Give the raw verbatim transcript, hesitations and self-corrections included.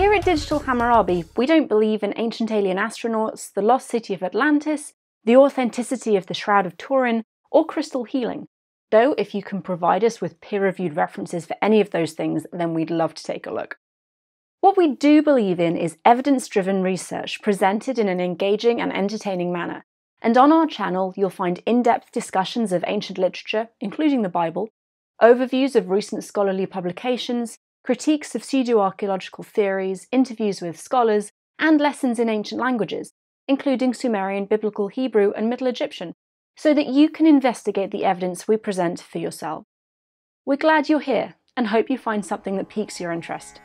Here at Digital Hammurabi, we don't believe in ancient alien astronauts, the lost city of Atlantis, the authenticity of the Shroud of Turin, or crystal healing. Though if you can provide us with peer-reviewed references for any of those things, then we'd love to take a look. What we do believe in is evidence-driven research presented in an engaging and entertaining manner. And on our channel, you'll find in-depth discussions of ancient literature, including the Bible, overviews of recent scholarly publications, critiques of pseudo-archaeological theories, interviews with scholars, and lessons in ancient languages, including Sumerian, Biblical Hebrew, and Middle Egyptian, so that you can investigate the evidence we present for yourself. We're glad you're here and hope you find something that piques your interest.